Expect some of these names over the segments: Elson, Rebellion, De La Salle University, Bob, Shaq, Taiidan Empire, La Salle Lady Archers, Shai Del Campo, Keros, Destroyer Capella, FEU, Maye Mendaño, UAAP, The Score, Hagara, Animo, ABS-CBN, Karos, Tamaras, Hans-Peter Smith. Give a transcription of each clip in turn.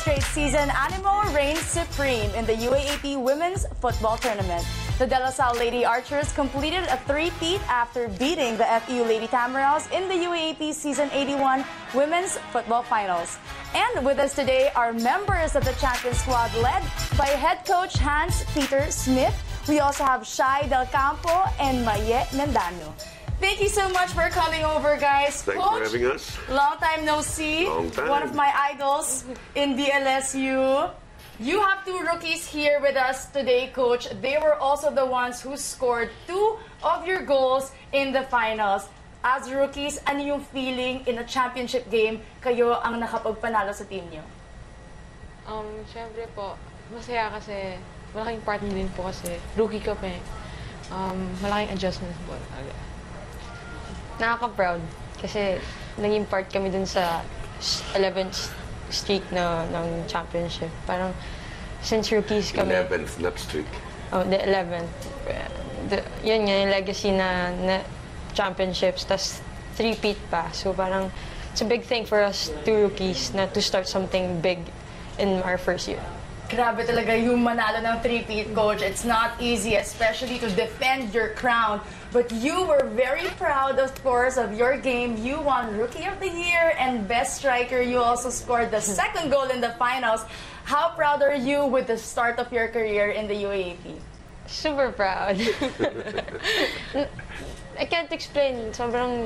straight season, Animo reigns supreme in the UAAP Women's Football Tournament. The De La Salle Lady Archers completed a three-peat after beating the FEU Lady Tamaras in the UAAP Season 81 Women's Football Finals. And with us today are members of the champion squad led by head coach Hans-Peter Smith. We also have Shai Del Campo and Maye Mendaño. Thank you so much for coming over, guys. Thanks Coach, for having us. Long time no see. Long time. One of my idols in DLSU. You have two rookies here with us today, Coach. They were also the ones who scored two of your goals in the finals. As rookies, ano yung feeling in a championship game kayo ang nakapagpanalo sa team niyo? Siyempre po, masaya kasi malaking part din po kasi rookie ka pa eh. Malaking adjustments po. Nakaka-proud kasi naging part kami dun sa 11th streak na ng championship. Parang since rookies kami... 11th, not streak. Oh, the 11th. Yun nga, yung legacy na championships, tas 3-peat pa. So parang it's a big thing for us two rookies na to start something big in our first year. Grabe talaga yung manalo ng 3-peat, Coach. It's not easy, especially to defend your crown. But you were very proud, of course, of your game. You won Rookie of the Year and Best Striker. You also scored the second goal in the finals. How proud are you with the start of your career in the UAAP? Super proud. I can't explain. Sobrang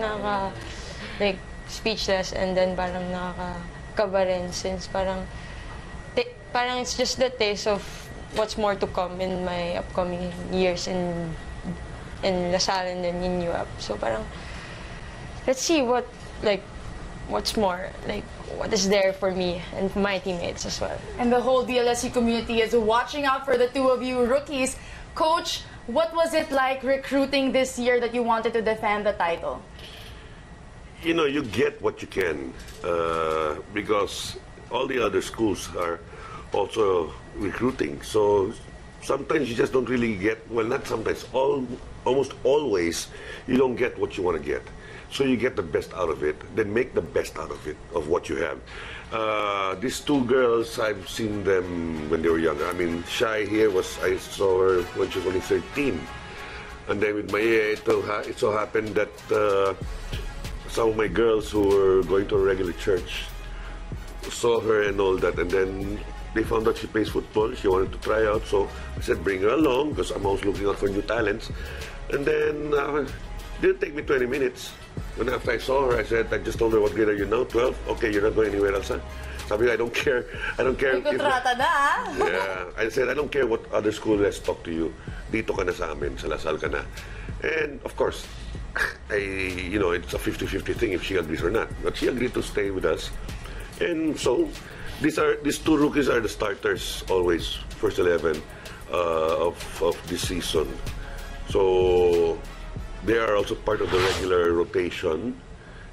like, speechless and then parang nakakaba rin since parang... Parang it's just the taste of what's more to come in my upcoming years in La Salle and then in UAAP. So parang let's see what's more, what is there for me and my teammates as well. And the whole DLSU community is watching out for the two of you rookies. Coach, what was it like recruiting this year that you wanted to defend the title? You know, you get what you can because all the other schools are also recruiting, so sometimes you just don't really get, well, not sometimes, almost always you don't get what you want to get, so you get the best out of it, then make the best out of it, of what you have. These two girls, I've seen them when they were younger. I mean, Shai here was, I saw her when she was only 13, and then with Maye, it so happened that some of my girls who were going to a regular church saw her and all that, and then they found out she plays football. She wanted to try out, so I said, bring her along, because I'm always looking out for new talents. And then, it didn't take me 20 minutes. And after I saw her, I said, I just told her, what grade are you now? 12? Okay, you're not going anywhere else, huh? Sabi, I don't care. I don't care. Yeah, I said, I don't care what other school has talked to you. Dito ka na sa amin, sa La Salle ka na. And of course, you know, it's a 50-50 thing if she agrees or not. But she agreed to stay with us. And so, these two rookies are the starters always, first 11 of this season. So they are also part of the regular rotation,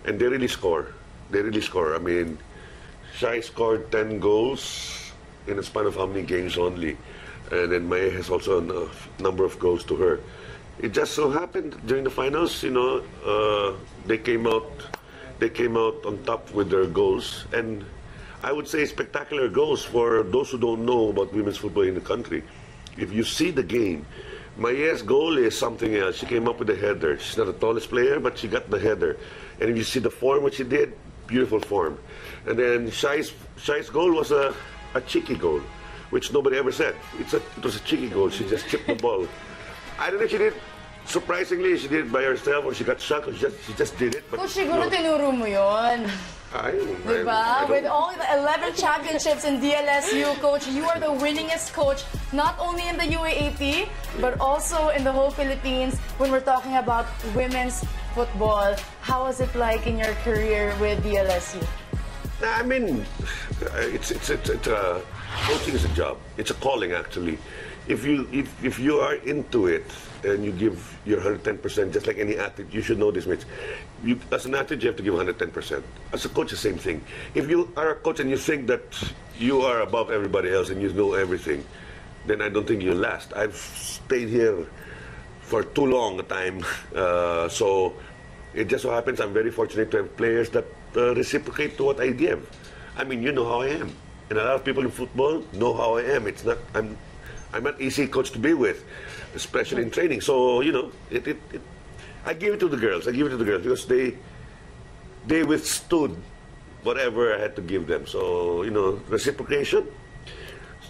and they really score. They really score. I mean, Shai scored 10 goals in a span of how many games only, and then Maye has also a number of goals to her. It just so happened during the finals, you know, they came out on top with their goals, and I would say spectacular goals. For those who don't know about women's football in the country, if you see the game, Maye's goal is something else. She came up with a header. She's not the tallest player, but she got the header. And if you see the form, what she did, beautiful form. And then Shai's goal was a cheeky goal, which nobody ever said. It was a cheeky goal. She just chipped the ball. I don't know if she did. Surprisingly, she did it by herself, or she got shocked, or she just did it. But siguro tinuro mo yun. Diba? With all the 11 championships in DLSU, Coach, you are the winningest coach, not only in the UAAP, but also in the whole Philippines when we're talking about women's football. How was it like in your career with DLSU? I mean, coaching is a job. It's a calling, actually. If you are into it and you give your 110%, just like any athlete, you should know this, Mitch. As an athlete, you have to give 110%. As a coach, the same thing. If you are a coach and you think that you are above everybody else and you know everything, then I don't think you'll last. I've stayed here for too long a time, so it just so happens I'm very fortunate to have players that reciprocate to what I give. I mean, you know how I am. And a lot of people in football know how I am. It's not, I'm not easy coach to be with, especially in training. So, you know, I give it to the girls. I give it to the girls because they withstood whatever I had to give them. So, you know, reciprocation.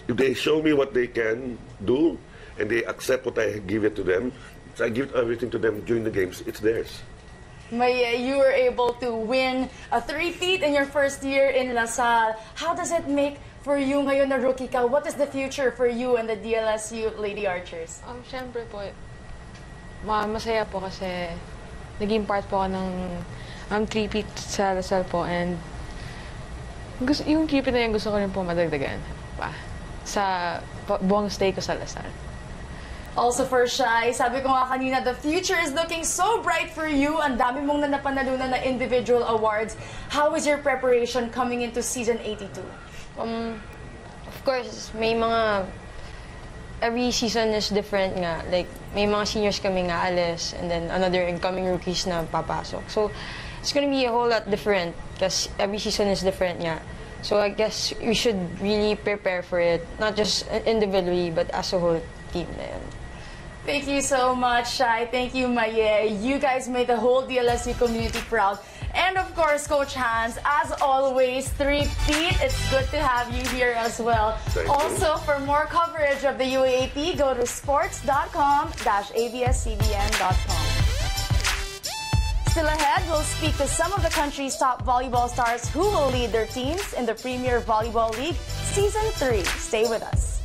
If they show me what they can do and they accept what I give it to them, so I give everything to them during the games, it's theirs. Maye, you were able to win a three-peat in your first year in La Salle. How does it make for you ngayon na rookie ka? What is the future for you and the DLSU Lady Archers? Siyempre po, masaya po kasi naging part po ako ng three-peat sa La Salle po, and yung three-peat na yan gusto ko rin po madagdagan pa sa buong stay ko sa La Salle. Also for Shai, sabi ko nga kanina, the future is looking so bright for you. Ang dami mong napanalunan na individual awards. How is your preparation coming into season 82? Of course, may mga, every season is different nga. Like, may mga seniors kami nga alis, and then another incoming rookies na papasok. So, it's gonna be a whole lot different because every season is different nga. So, I guess we should really prepare for it, not just individually, but as a whole team na yun. Thank you so much, Shai. Thank you, Maye. You guys made the whole DLSU community proud. And of course, Coach Hans, as always, three-peat. It's good to have you here as well. Also, for more coverage of the UAAP, go to sports.com/abscbn.com. Still ahead, we'll speak to some of the country's top volleyball stars who will lead their teams in the Premier Volleyball League Season 3. Stay with us.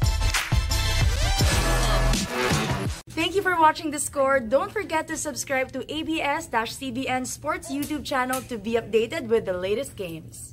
Thank you for watching The Score. Don't forget to subscribe to ABS-CBN Sports YouTube channel to be updated with the latest games.